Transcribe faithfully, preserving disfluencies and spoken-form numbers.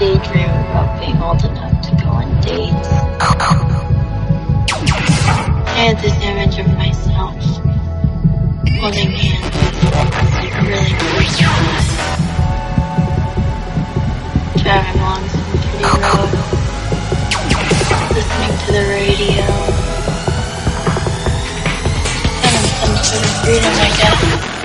daydream about being old enough to go on dates. I had this image of myself holding hands with really cool guys, driving along some pretty road, listening to the radio, and some sort of freedom, I guess.